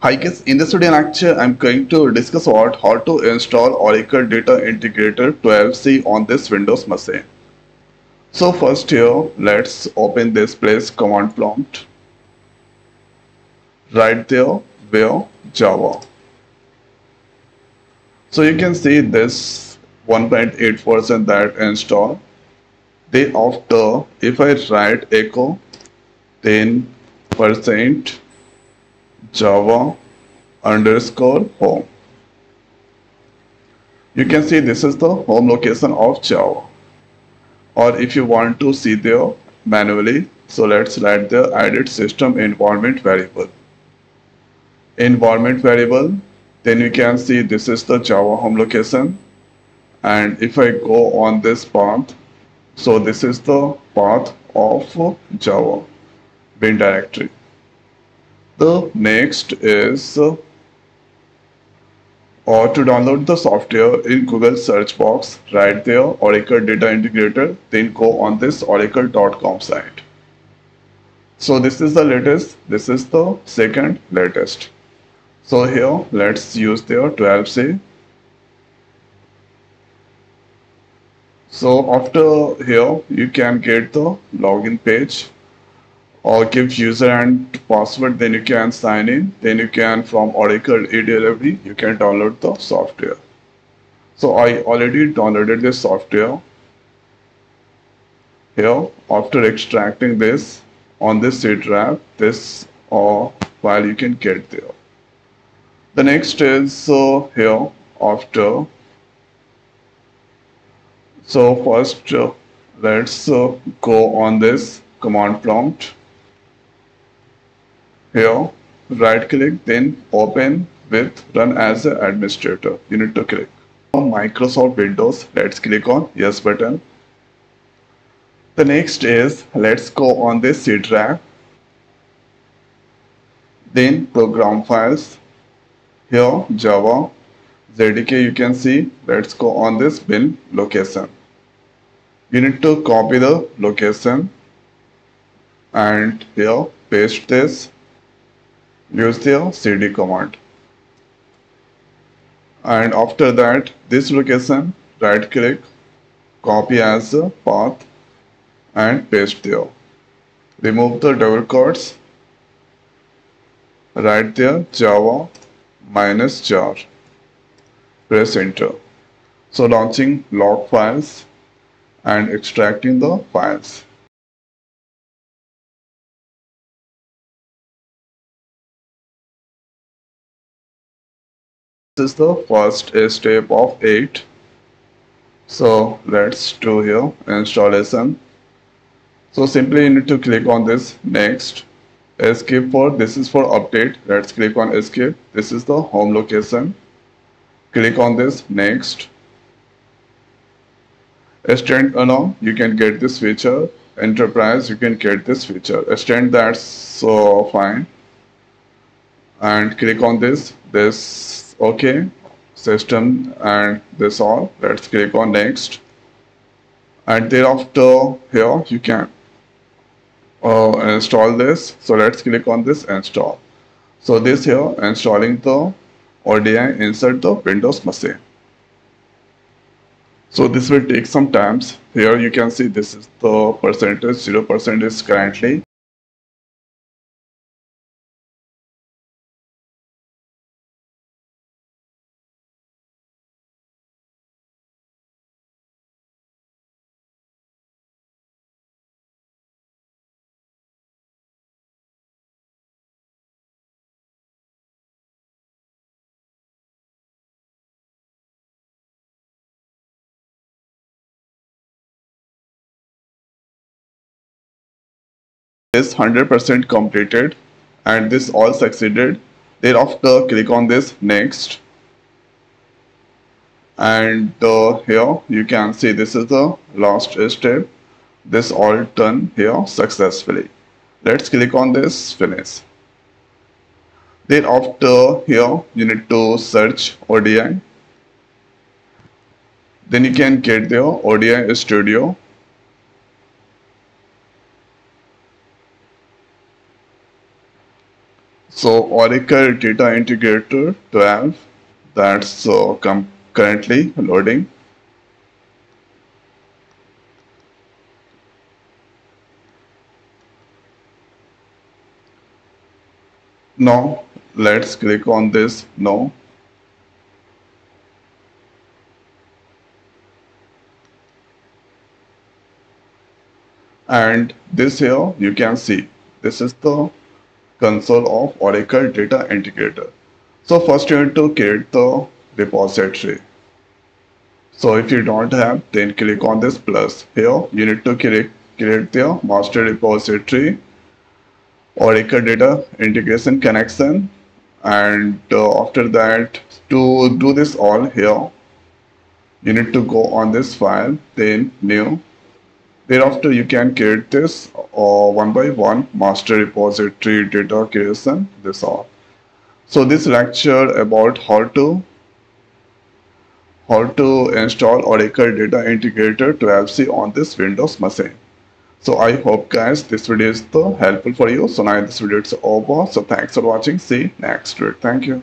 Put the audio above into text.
Hi guys, in this video lecture I'm going to discuss about how to install Oracle Data Integrator 12c on this Windows machine. So first here let's open this place command prompt. Right there where Java. So you can see this 1.8% that install. Thereafter if I write echo then %java_home, you can see this is the home location of Java, or if you want to see there manually, so let's write the added system environment variable, then you can see this is the Java home location. And if I go on this path, so this is the path of Java bin directory. The next is or to download the software in Google search box, right there Oracle Data Integrator, then go on this oracle.com site. So this is the latest, this is the second latest. So here let's use their 12c. So after here you can get the login page, or give user and password, then you can sign in, then you can from Oracle eDelivery you can download the software. So I already downloaded this software. Here after extracting this on this C drive, this file you can get there. The next is here after. So first let's go on this command prompt. Here right click, then open with run as an administrator. You need to click on Microsoft Windows. Let's click on yes button. The next is let's go on this C drive, then program files. Here Java JDK you can see. Let's go on this bin location. You need to copy the location and here paste this. Use the cd command, and after that this location right click, copy as a path and paste there. Remove the double quotes. Right there Java -jar, press enter. So launching log files and extracting the files. This is the first step of 8. So let's do here installation. So simply you need to click on this next, escape for this is for update. Let's click on escape. This is the home location. Click on this next. Extend along, you can get this feature. Enterprise, you can get this feature. Extend that's so fine. And click on this. Okay, system and this all. Let's click on next, and thereafter here you can install this. So let's click on this install. So this here installing the ODI inside the Windows machine. So this will take some times. Here you can see this is the percentage, 0% is currently. Is 100% completed and this all succeeded. Thereafter click on this next, and here you can see this is the last step. This all done here successfully. Let's click on this finish. Thereafter here you need to search ODI, then you can get the ODI Studio. So Oracle Data Integrator 12, that's currently loading. Now let's click on this no. And this here you can see this is the console of Oracle Data Integrator. So first you need to create the repository. So if you don't have, then click on this plus. Here you need to create the master repository Oracle Data Integration Connection, and after that, to do this all, here you need to go on this file, then new. Thereafter you can create this one by one, master repository, data creation, this all. So this lecture about how to install Oracle Data Integrator 12c on this Windows machine. So I hope guys this video is helpful for you. So now this video is over. So thanks for watching. See you next week. Thank you.